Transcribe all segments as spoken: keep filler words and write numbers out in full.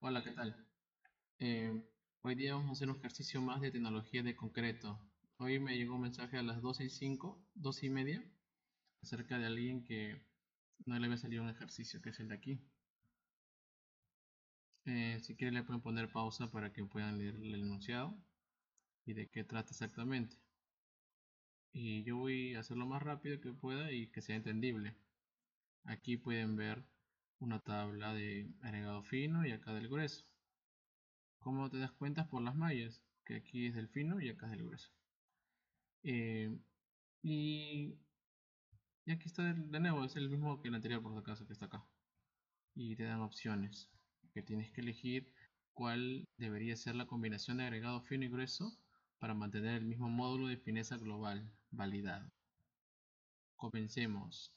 Hola, ¿qué tal? Eh, Hoy día vamos a hacer un ejercicio más de tecnología de concreto. Hoy me llegó un mensaje a las doce y cinco, doce y media, acerca de alguien que no le había salido un ejercicio, que es el de aquí. Eh, si quieren le pueden poner pausa para que puedan leer el enunciado y de qué trata exactamente. Y yo voy a hacerlo más rápido que pueda y que sea entendible. Aquí pueden ver una tabla de agregado fino y acá del grueso. ¿Cómo te das cuenta? Por las mallas, que aquí es del fino y acá es del grueso. Eh, y, y aquí está de nuevo, es el mismo que el anterior, por si acaso, que está acá. Y te dan opciones, que tienes que elegir cuál debería ser la combinación de agregado fino y grueso para mantener el mismo módulo de fineza global validado. Comencemos.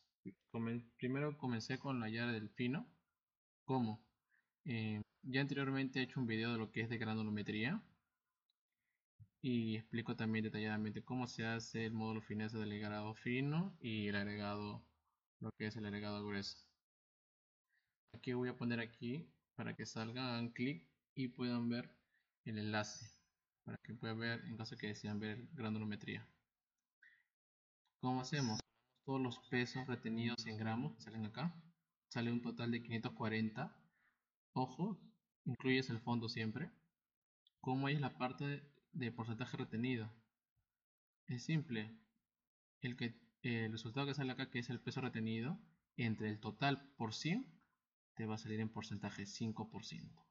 Primero comencé con la llave del fino. ¿Cómo? Eh, ya anteriormente he hecho un video de lo que es de granulometría y explico también detalladamente cómo se hace el módulo fineza del agregado fino y el agregado, lo que es el agregado grueso. Aquí voy a poner aquí para que salga, hagan clic y puedan ver el enlace, para que puedan ver en caso que desean ver granulometría. ¿Cómo hacemos? Todos los pesos retenidos en gramos salen acá, sale un total de quinientos cuarenta. Ojo, incluyes el fondo siempre. ¿Cómo es la parte de porcentaje retenido? Es simple, el, que, eh, el resultado que sale acá, que es el peso retenido entre el total por cien, te va a salir en porcentaje cinco por ciento,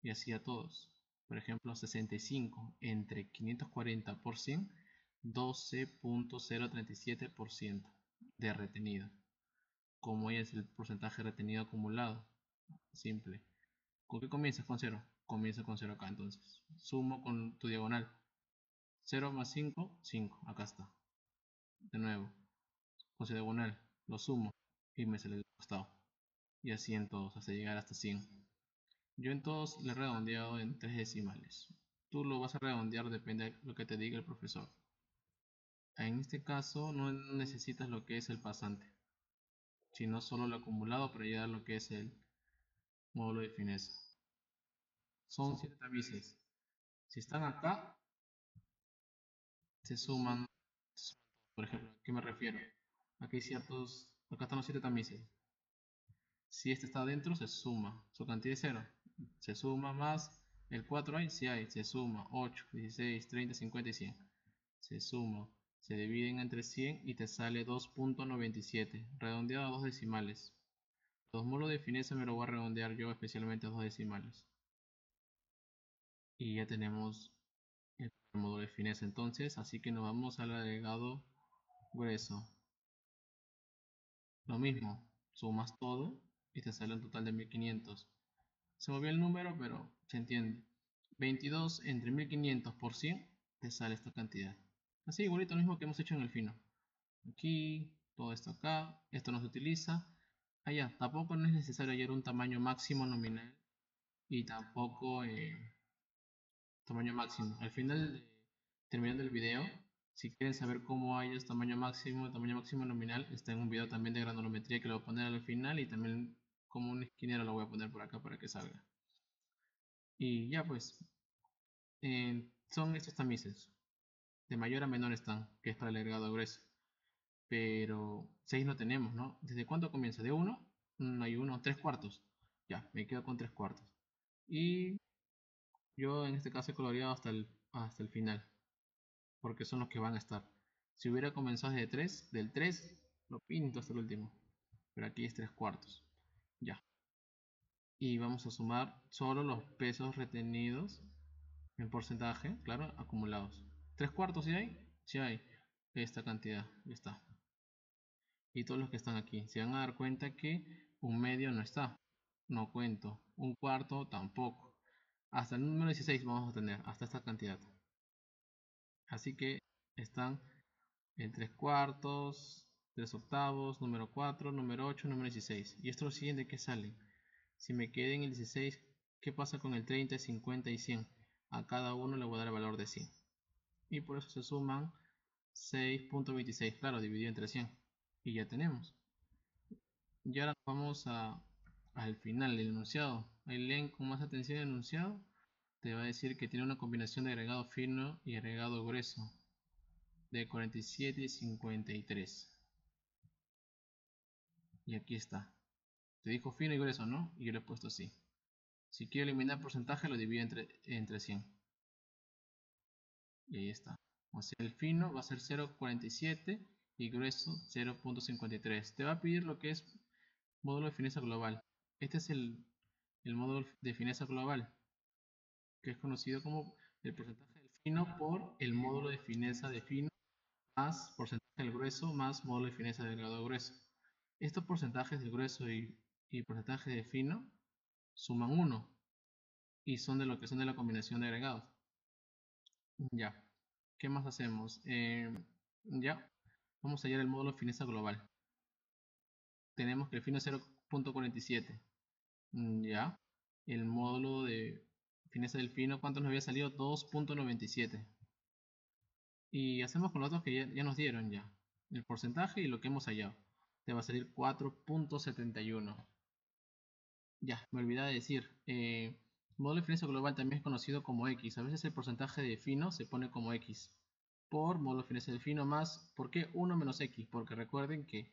y así a todos. Por ejemplo, sesenta y cinco entre quinientos cuarenta por cien, doce punto cero treinta y siete por ciento de retenido. ¿Cómo es el porcentaje retenido acumulado? Simple. ¿Con qué comienzas? Con cero. Comienza con cero acá, entonces. Sumo con tu diagonal. cero más cinco, cinco. Acá está. De nuevo. Con su diagonal. Lo sumo. Y me sale el costado. Y así en todos, hasta llegar hasta cien. Yo en todos le he redondeado en tres decimales. Tú lo vas a redondear, depende de lo que te diga el profesor. En este caso no necesitas lo que es el pasante, sino solo lo acumulado para llegar a lo que es el módulo de fineza. Son siete tabices. Si están acá, se suman, se suman. Por ejemplo, ¿a qué me refiero? Aquí hay ciertos, acá están los siete tabices. Si este está adentro, se suma. Su cantidad es cero. Se suma más el cuatro hay, si hay, se suma ocho, dieciséis, treinta, cincuenta y cien. Se suma. Se dividen entre cien y te sale dos punto noventa y siete, redondeado a dos decimales. Los módulos de fineza me lo voy a redondear yo especialmente a dos decimales. Y ya tenemos el módulo de fineza entonces, así que nos vamos al agregado grueso. Lo mismo, sumas todo y te sale un total de mil quinientos. Se movió el número, pero se entiende. veintidós entre mil quinientos por cien te sale esta cantidad. Así igualito, lo mismo que hemos hecho en el fino. Aquí, todo esto acá, esto no se utiliza. Allá, tampoco no es necesario hallar un tamaño máximo nominal y tampoco eh, tamaño máximo. Al final, de, terminando el video, si quieren saber cómo hallas tamaño máximo, tamaño máximo nominal, está en un video también de granulometría que lo voy a poner al final, y también como un esquinero lo voy a poner por acá para que salga. Y ya pues, eh, son estos tamices. De mayor a menor están, que es para el agregado grueso. Pero seis no tenemos, ¿no? ¿Desde cuánto comienza? ¿De uno? No hay uno, tres cuartos. Ya, me quedo con tres cuartos. Y yo en este caso he coloreado hasta el, hasta el final, porque son los que van a estar. Si hubiera comenzado desde tres, del tres lo pinto hasta el último. Pero aquí es tres cuartos. Ya. Y vamos a sumar solo los pesos retenidos en porcentaje, claro, acumulados. ¿Tres cuartos si hay? Si hay. Esta cantidad, ya está. Y todos los que están aquí. Se van a dar cuenta que un medio no está. No cuento. Un cuarto tampoco. Hasta el número dieciséis vamos a tener. Hasta esta cantidad. Así que están el tres cuartos, tres octavos, número cuatro, número ocho, número dieciséis. Y esto es lo siguiente que sale. Si me quedé en el dieciséis, ¿qué pasa con el treinta, cincuenta y cien? A cada uno le voy a dar el valor de cien. Y por eso se suman seis punto veintiséis, claro, dividido entre cien. Y ya tenemos. Y ahora vamos a al final del enunciado. Ahí leen con más atención el enunciado, te va a decir que tiene una combinación de agregado fino y agregado grueso de cuarenta y siete y cincuenta y tres. Y aquí está. Te dijo fino y grueso, ¿no? Y yo lo he puesto así. Si quiero eliminar porcentaje, lo divido entre, entre cien. Y ahí está. O sea, el fino va a ser cero punto cuarenta y siete y grueso cero punto cincuenta y tres. Te va a pedir lo que es módulo de fineza global. Este es el, el módulo de fineza global, que es conocido como el porcentaje del fino por el módulo de fineza de fino más porcentaje del grueso más módulo de fineza del grado grueso. Estos porcentajes del grueso y, y porcentaje de fino suman uno y son de lo que son de la combinación de agregados. Ya, ¿qué más hacemos? Eh, ya, vamos a hallar el módulo de fineza global. Tenemos que el fino es cero punto cuarenta y siete. Ya, el módulo de fineza del fino, ¿cuánto nos había salido? dos punto noventa y siete. Y hacemos con los otros que ya, ya nos dieron ya. El porcentaje y lo que hemos hallado. Te va a salir cuatro punto setenta y uno. Ya, me olvidé de decir, eh, el módulo de fineza global también es conocido como X. A veces el porcentaje de fino se pone como X por módulo de fineza del fino más, ¿por qué uno menos X? Porque recuerden que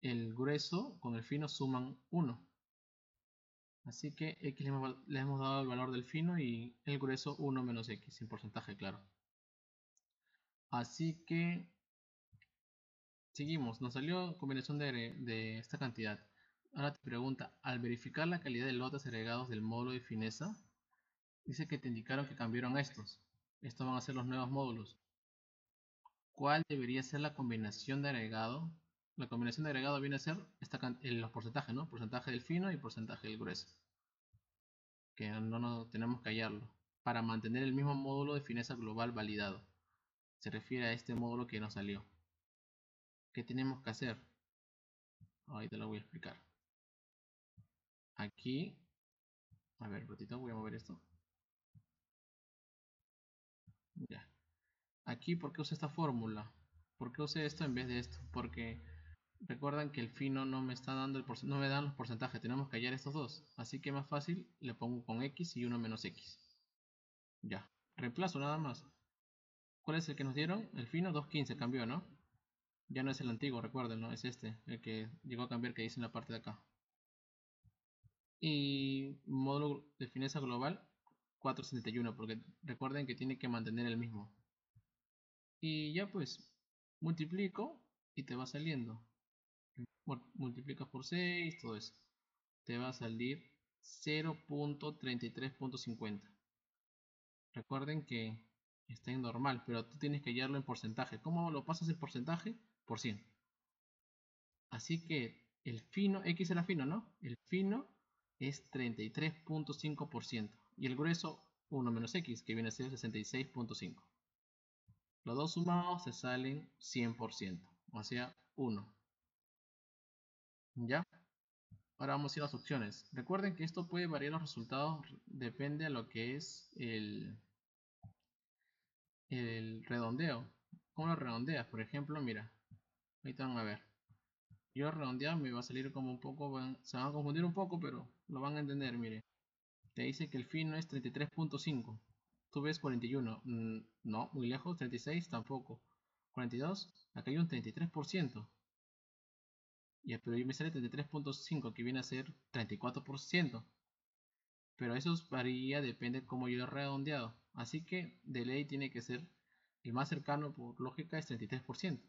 el grueso con el fino suman uno. Así que X le hemos, le hemos dado el valor del fino y el grueso uno menos X, en porcentaje, claro. Así que seguimos, nos salió combinación de, de esta cantidad. Ahora te pregunta, al verificar la calidad de lotes agregados del módulo de fineza, dice que te indicaron que cambiaron estos. Estos van a ser los nuevos módulos. ¿Cuál debería ser la combinación de agregado? La combinación de agregado viene a ser esta, los porcentajes, ¿no? Porcentaje del fino y porcentaje del grueso. Que no nos tenemos que hallarlo. Para mantener el mismo módulo de fineza global validado. Se refiere a este módulo que nos salió. ¿Qué tenemos que hacer? Ahí te lo voy a explicar. Aquí, a ver, un ratito, voy a mover esto. Ya. Aquí, ¿por qué usé esta fórmula? ¿Por qué usé esto en vez de esto? Porque recuerdan que el fino no me está dando el no me dan los porcentajes, tenemos que hallar estos dos. Así que más fácil, le pongo con X y uno menos X. Ya. Reemplazo nada más. ¿Cuál es el que nos dieron? El fino dos punto quince, cambió, ¿no? Ya no es el antiguo, recuerden, ¿no? Es este, el que llegó a cambiar, que dice en la parte de acá. Y módulo de fineza global cuatro punto setenta y uno, porque recuerden que tiene que mantener el mismo. Y ya pues, multiplico y te va saliendo. Multiplicas por seis, todo eso. Te va a salir cero punto treinta y tres punto cincuenta. Recuerden que está en normal, pero tú tienes que hallarlo en porcentaje. ¿Cómo lo pasas en porcentaje? Por cien. Así que el fino, X era fino, ¿no? El fino es treinta y tres punto cinco por ciento y el grueso uno menos X, que viene a ser sesenta y seis punto cinco. Los dos sumados se salen cien por ciento, o sea, uno. ¿Ya? Ahora vamos a ir a las opciones. Recuerden que esto puede variar los resultados, depende a lo que es el, el redondeo. ¿Cómo lo redondeas? Por ejemplo, mira, ahí te van a ver. Yo redondeado me va a salir como un poco, se van a confundir un poco, pero lo van a entender, mire. Te dice que el fino es treinta y tres punto cinco. Tú ves cuarenta y uno, mm, no, muy lejos, treinta y seis tampoco. cuarenta y dos, acá hay un treinta y tres por ciento. Ya, pero ahí me sale treinta y tres punto cinco, que viene a ser treinta y cuatro por ciento. Pero eso varía, depende de cómo yo he redondeado. Así que de ley tiene que ser, el más cercano por lógica es treinta y tres por ciento.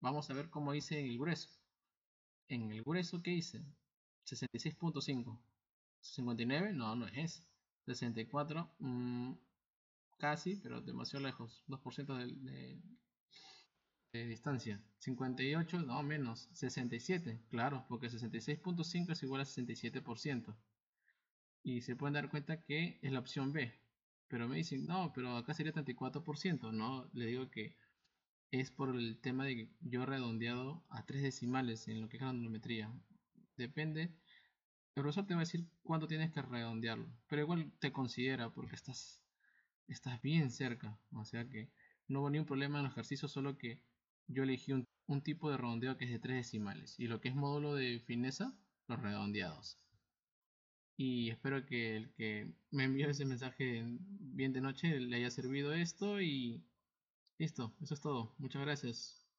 Vamos a ver cómo hice el grueso. En el grueso, ¿qué hice? sesenta y seis punto cinco. cincuenta y nueve, no, no es. sesenta y cuatro, mmm, casi, pero demasiado lejos. dos por ciento de, de, de distancia. cincuenta y ocho, no, menos. sesenta y siete, claro, porque sesenta y seis punto cinco es igual a sesenta y siete por ciento. Y se pueden dar cuenta que es la opción B. Pero me dicen, no, pero acá sería treinta y cuatro por ciento. No, le digo que es por el tema de que yo he redondeado a tres decimales en lo que es granulometría. Depende. El profesor te va a decir cuánto tienes que redondearlo. Pero igual te considera porque estás, estás bien cerca. O sea que no hubo ningún problema en el ejercicio, solo que yo elegí un, un tipo de redondeo que es de tres decimales. Y lo que es módulo de fineza, los redondeados. Y espero que el que me envió ese mensaje bien de noche le haya servido esto y listo, eso es todo. Muchas gracias.